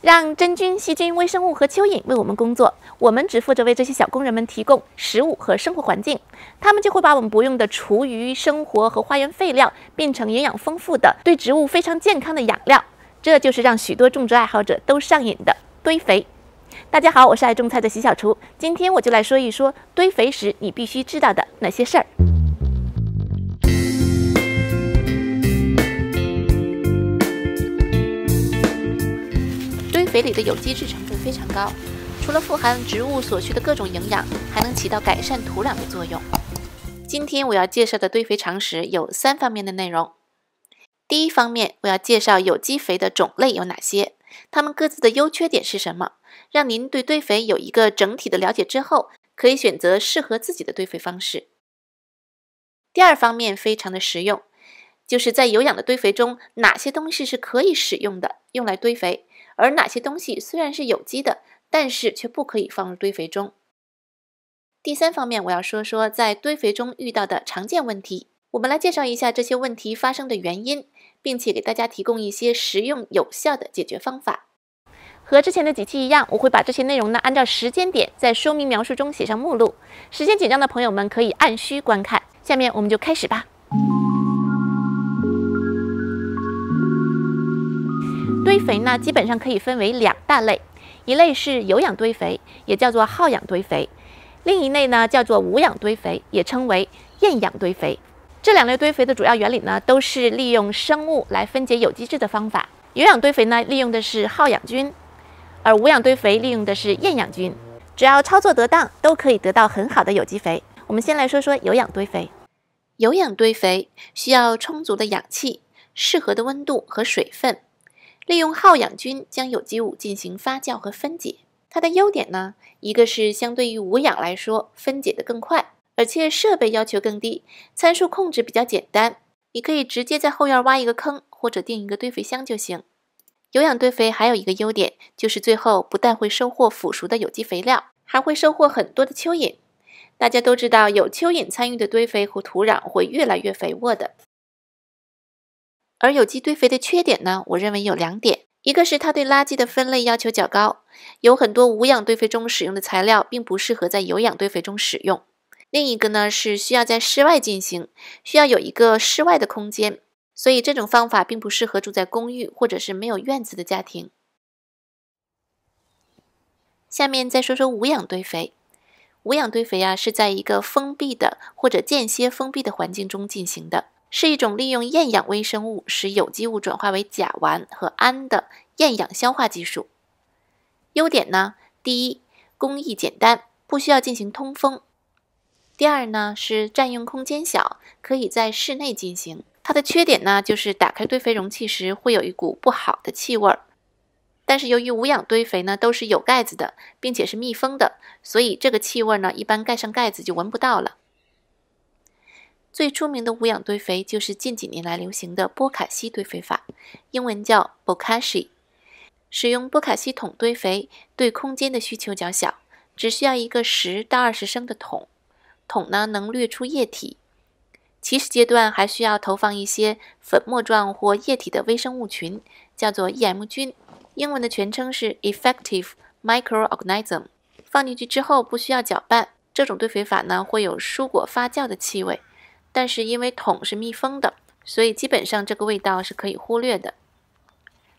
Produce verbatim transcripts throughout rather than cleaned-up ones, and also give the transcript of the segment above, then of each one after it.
让真菌、细菌、微生物和蚯蚓为我们工作，我们只负责为这些小工人们提供食物和生活环境，他们就会把我们不用的厨余、生活和花园废料变成营养丰富的、对植物非常健康的养料。这就是让许多种植爱好者都上瘾的堆肥。大家好，我是爱种菜的习小厨，今天我就来说一说堆肥时你必须知道的那些事儿。 堆肥里的有机质成分非常高，除了富含植物所需的各种营养，还能起到改善土壤的作用。今天我要介绍的堆肥常识有三方面的内容。第一方面，我要介绍有机肥的种类有哪些，它们各自的优缺点是什么，让您对堆肥有一个整体的了解之后，可以选择适合自己的堆肥方式。第二方面非常的实用，就是在有氧的堆肥中，哪些东西是可以使用的，用来堆肥。 而哪些东西虽然是有机的，但是却不可以放入堆肥中。第三方面，我要说说在堆肥中遇到的常见问题。我们来介绍一下这些问题发生的原因，并且给大家提供一些实用有效的解决方法。和之前的几期一样，我会把这些内容呢按照时间点在说明描述中写上目录。时间紧张的朋友们可以按需观看。下面我们就开始吧。 堆肥呢，基本上可以分为两大类，一类是有氧堆肥，也叫做耗氧堆肥；另一类呢叫做无氧堆肥，也称为厌氧堆肥。这两类堆肥的主要原理呢，都是利用生物来分解有机质的方法。有氧堆肥呢，利用的是耗氧菌，而无氧堆肥利用的是厌氧菌。只要操作得当，都可以得到很好的有机肥。我们先来说说有氧堆肥。有氧堆肥需要充足的氧气、适合的温度和水分。 利用耗氧菌将有机物进行发酵和分解。它的优点呢，一个是相对于无氧来说，分解的更快，而且设备要求更低，参数控制比较简单。你可以直接在后院挖一个坑，或者定一个堆肥箱就行。有氧堆肥还有一个优点，就是最后不但会收获腐熟的有机肥料，还会收获很多的蚯蚓。大家都知道，有蚯蚓参与的堆肥和土壤会越来越肥沃的。 而有机堆肥的缺点呢，我认为有两点，一个是它对垃圾的分类要求较高，有很多无氧堆肥中使用的材料并不适合在有氧堆肥中使用；另一个呢是需要在室外进行，需要有一个室外的空间，所以这种方法并不适合住在公寓或者是没有院子的家庭。下面再说说无氧堆肥，无氧堆肥啊是在一个封闭的或者间歇封闭的环境中进行的。 是一种利用厌氧微生物使有机物转化为甲烷和氨的厌氧消化技术。优点呢，第一，工艺简单，不需要进行通风；第二呢，是占用空间小，可以在室内进行。它的缺点呢，就是打开堆肥容器时会有一股不好的气味。但是由于无氧堆肥呢都是有盖子的，并且是密封的，所以这个气味呢一般盖上盖子就闻不到了。 最出名的无氧堆肥就是近几年来流行的波卡西堆肥法，英文叫 Bokashi。使用波卡西桶堆肥对空间的需求较小，只需要一个十到二十升的桶，桶呢能滤出液体。起始阶段还需要投放一些粉末状或液体的微生物群，叫做 E M 菌，英文的全称是 Effective Microorganism。放进去之后不需要搅拌。这种堆肥法呢会有蔬果发酵的气味。 但是因为桶是密封的，所以基本上这个味道是可以忽略的。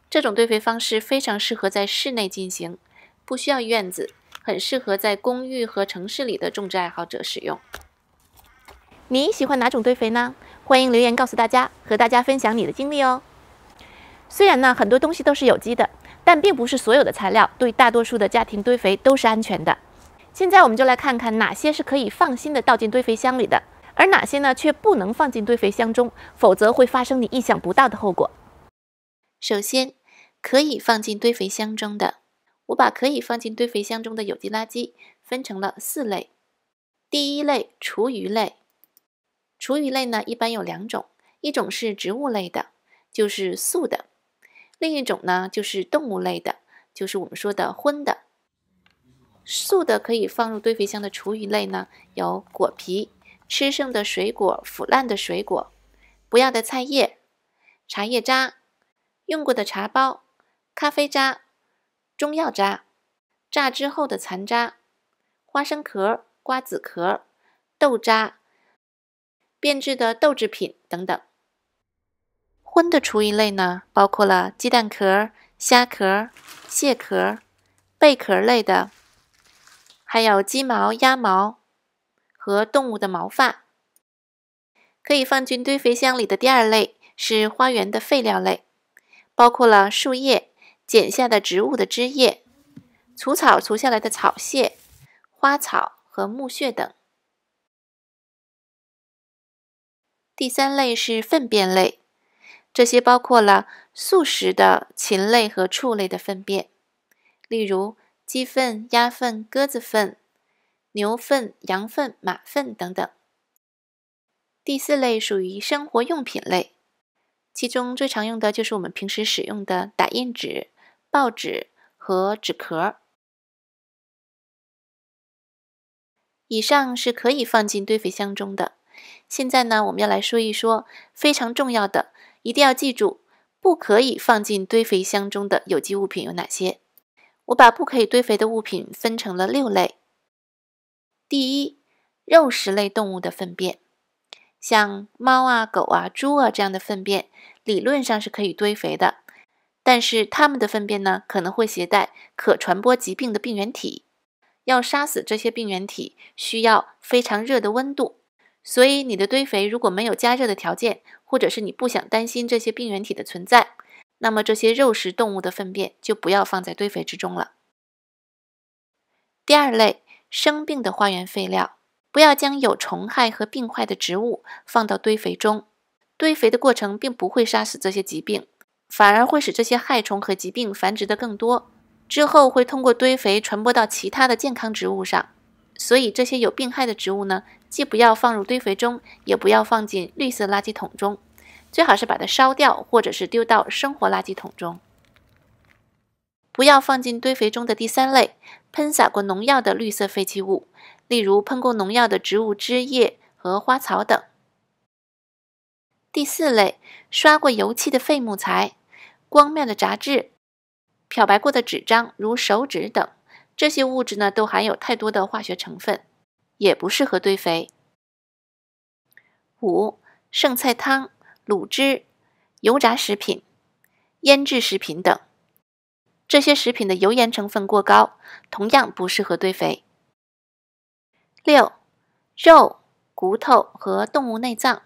这种堆肥方式非常适合在室内进行，不需要院子，很适合在公寓和城市里的种植爱好者使用。你喜欢哪种堆肥呢？欢迎留言告诉大家，和大家分享你的经历哦。虽然呢很多东西都是有机的，但并不是所有的材料对大多数的家庭堆肥都是安全的。现在我们就来看看哪些是可以放心的倒进堆肥箱里的。 而哪些呢，却不能放进堆肥箱中，否则会发生你意想不到的后果。首先，可以放进堆肥箱中的，我把可以放进堆肥箱中的有机垃圾分成了四类。第一类，厨余类。厨余类呢，一般有两种，一种是植物类的，就是素的；另一种呢，就是动物类的，就是我们说的荤的。素的可以放入堆肥箱的厨余类呢，有果皮。 吃剩的水果、腐烂的水果、不要的菜叶、茶叶渣、用过的茶包、咖啡渣、中药渣、榨之后的残渣、花生壳、瓜子壳、豆渣、变质的豆制品等等。荤的厨艺类呢，包括了鸡蛋壳、虾壳、蟹壳、贝壳类的，还有鸡毛、鸭毛和动物的毛发。可以放进堆肥箱里的第二类是花园的废料类，包括了树叶、剪下的植物的枝叶、除草除下来的草屑、花草和木屑等。第三类是粪便类，这些包括了素食的禽类和畜类的粪便，例如鸡粪、鸭粪、鸽子粪、牛粪、羊粪、马粪等等。第四类属于生活用品类，其中最常用的就是我们平时使用的打印纸、报纸和纸壳。以上是可以放进堆肥箱中的。现在呢，我们要来说一说非常重要的，一定要记住，不可以放进堆肥箱中的有机物品有哪些。我把不可以堆肥的物品分成了六类。第一，肉食类动物的粪便，像猫啊、狗啊、猪啊这样的粪便，理论上是可以堆肥的，但是它们的粪便呢，可能会携带可传播疾病的病原体，要杀死这些病原体需要非常热的温度，所以你的堆肥如果没有加热的条件，或者是你不想担心这些病原体的存在，那么这些肉食动物的粪便就不要放在堆肥之中了。第二类，生病的花园废料，不要将有虫害和病害的植物放到堆肥中，堆肥的过程并不会杀死这些疾病，反而会使这些害虫和疾病繁殖的更多，之后会通过堆肥传播到其他的健康植物上，所以这些有病害的植物呢，既不要放入堆肥中，也不要放进绿色垃圾桶中，最好是把它烧掉或者是丢到生活垃圾桶中。不要放进堆肥中的第三类，喷洒过农药的绿色废弃物，例如喷过农药的植物枝叶和花草等。第四类，刷过油漆的废木材、光面的杂质、漂白过的纸张如手指等，这些物质呢都含有太多的化学成分，也不适合堆肥。五、剩菜汤、卤汁、油炸食品、腌制食品等，这些食品的油盐成分过高，同样不适合堆肥。六、肉、骨头和动物内脏，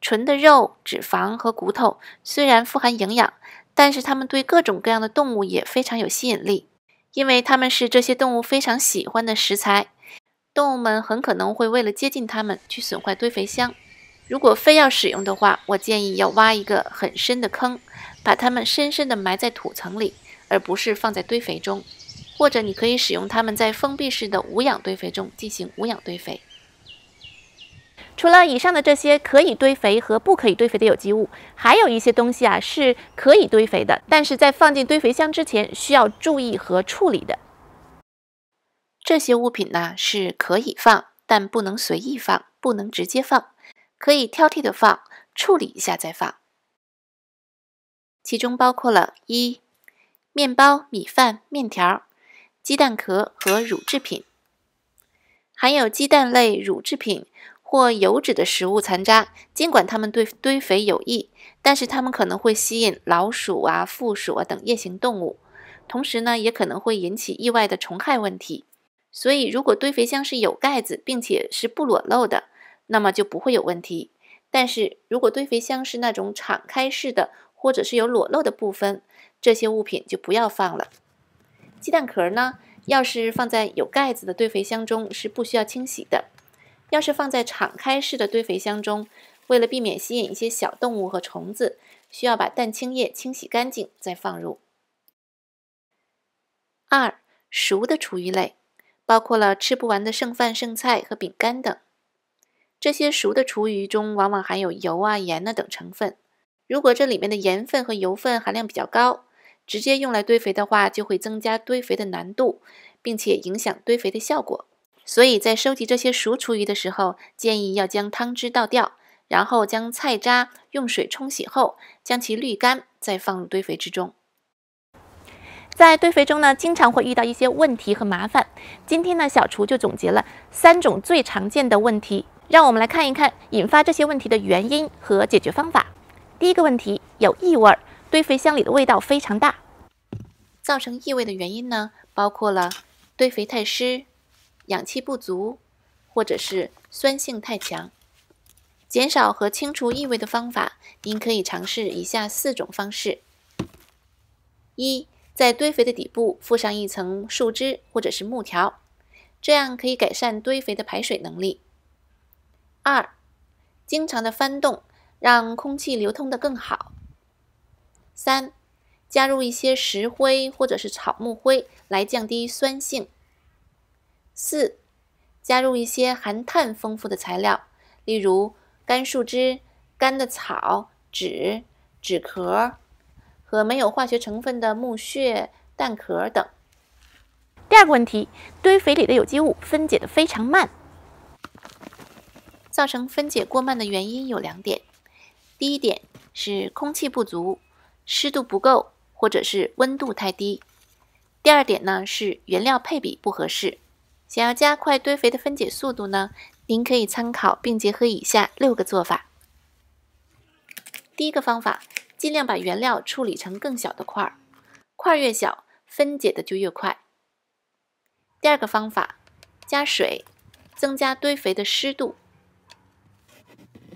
纯的肉、脂肪和骨头虽然富含营养，但是它们对各种各样的动物也非常有吸引力，因为它们是这些动物非常喜欢的食材，动物们很可能会为了接近它们去损坏堆肥箱。如果非要使用的话，我建议要挖一个很深的坑，把它们深深地埋在土层里，而不是放在堆肥中。或者你可以使用它们在封闭式的无氧堆肥中进行无氧堆肥。除了以上的这些可以堆肥和不可以堆肥的有机物，还有一些东西啊是可以堆肥的，但是在放进堆肥箱之前需要注意和处理的。这些物品呢是可以放，但不能随意放，不能直接放。可以挑剔的放，处理一下再放。其中包括了一、面包、米饭、面条、鸡蛋壳和乳制品，含有鸡蛋类、乳制品或油脂的食物残渣，尽管它们对堆肥有益，但是它们可能会吸引老鼠啊、负鼠啊等夜行动物，同时呢，也可能会引起意外的虫害问题。所以，如果堆肥箱是有盖子，并且是不裸露的，那么就不会有问题，但是如果堆肥箱是那种敞开式的，或者是有裸露的部分，这些物品就不要放了。鸡蛋壳呢，要是放在有盖子的堆肥箱中是不需要清洗的，要是放在敞开式的堆肥箱中，为了避免吸引一些小动物和虫子，需要把蛋清液清洗干净再放入。二、熟的厨余类，包括了吃不完的剩饭、剩菜和饼干等。这些熟的厨余中往往含有油啊、盐啊等成分，如果这里面的盐分和油分含量比较高，直接用来堆肥的话，就会增加堆肥的难度，并且影响堆肥的效果。所以在收集这些熟厨余的时候，建议要将汤汁倒掉，然后将菜渣用水冲洗后，将其滤干，再放入堆肥之中。在堆肥中呢，经常会遇到一些问题和麻烦。今天呢，小厨就总结了三种最常见的问题，让我们来看一看引发这些问题的原因和解决方法。第一个问题，有异味，堆肥箱里的味道非常大。造成异味的原因呢，包括了堆肥太湿、氧气不足，或者是酸性太强。 减少和清除异味的方法，您可以尝试以下四种方式：一，在堆肥的底部附上一层树枝或者是木条，这样可以改善堆肥的排水能力；二，经常的翻动，让空气流通的更好；三，加入一些石灰或者是草木灰来降低酸性；四，加入一些含碳丰富的材料，例如 干树枝、干的草、纸、纸壳和没有化学成分的木屑、蛋壳等。第二个问题，堆肥里的有机物分解的非常慢。造成分解过慢的原因有两点，第一点是空气不足、湿度不够或者是温度太低；第二点呢是原料配比不合适。想要加快堆肥的分解速度呢？ 您可以参考并结合以下六个做法。第一个方法，尽量把原料处理成更小的块儿，块儿越小，分解的就越快。第二个方法，加水，增加堆肥的湿度。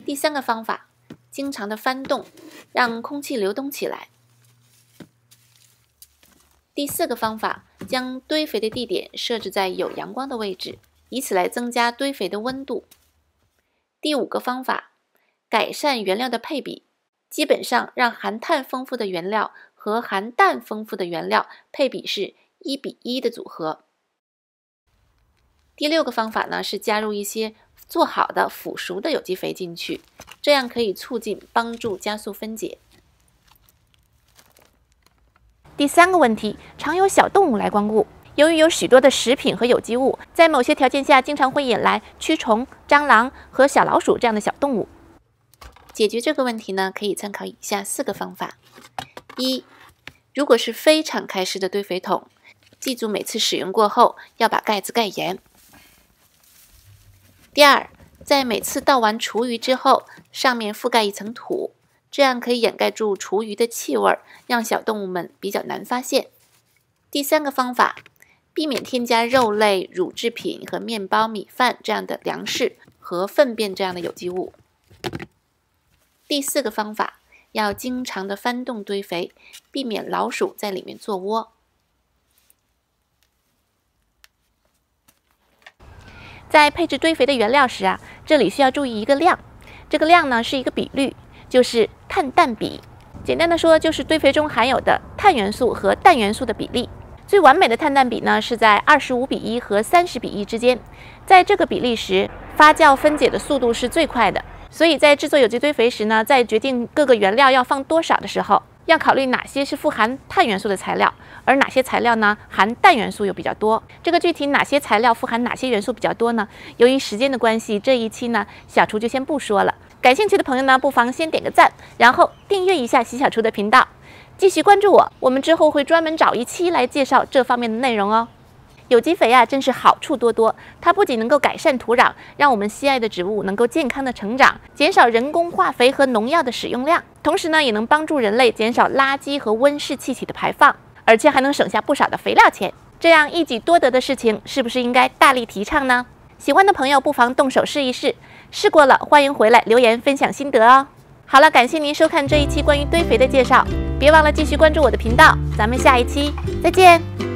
第三个方法，经常的翻动，让空气流动起来。第四个方法，将堆肥的地点设置在有阳光的位置， 以此来增加堆肥的温度。第五个方法，改善原料的配比，基本上让含碳丰富的原料和含氮丰富的原料配比是一比一的组合。第六个方法呢是加入一些做好的腐熟的有机肥进去，这样可以促进帮助加速分解。第三个问题，常有小动物来光顾。 由于有许多的食品和有机物，在某些条件下经常会引来蛆虫、蟑螂和小老鼠这样的小动物。解决这个问题呢，可以参考以下四个方法：一、如果是非敞开式的堆肥桶，记住每次使用过后要把盖子盖严；第二，在每次倒完厨余之后，上面覆盖一层土，这样可以掩盖住厨余的气味，让小动物们比较难发现；第三个方法， 避免添加肉类、乳制品和面包、米饭这样的粮食和粪便这样的有机物。第四个方法，要经常的翻动堆肥，避免老鼠在里面做窝。在配置堆肥的原料时啊，这里需要注意一个量，这个量呢是一个比率，就是碳氮比。简单的说，就是堆肥中含有的碳元素和氮元素的比例。 最完美的碳氮比呢是在二十五比一和三十比一之间，在这个比例时，发酵分解的速度是最快的。所以在制作有机堆肥时呢，在决定各个原料要放多少的时候，要考虑哪些是富含碳元素的材料，而哪些材料呢含氮元素又比较多。这个具体哪些材料富含哪些元素比较多呢？由于时间的关系，这一期呢小厨就先不说了。感兴趣的朋友呢，不妨先点个赞，然后订阅一下习小厨的频道。 继续关注我，我们之后会专门找一期来介绍这方面的内容哦。有机肥啊，真是好处多多，它不仅能够改善土壤，让我们心爱的植物能够健康的成长，减少人工化肥和农药的使用量，同时呢，也能帮助人类减少垃圾和温室气体的排放，而且还能省下不少的肥料钱。这样一举多得的事情，是不是应该大力提倡呢？喜欢的朋友不妨动手试一试，试过了欢迎回来留言分享心得哦。好了，感谢您收看这一期关于堆肥的介绍。 别忘了继续关注我的频道，咱们下一期再见。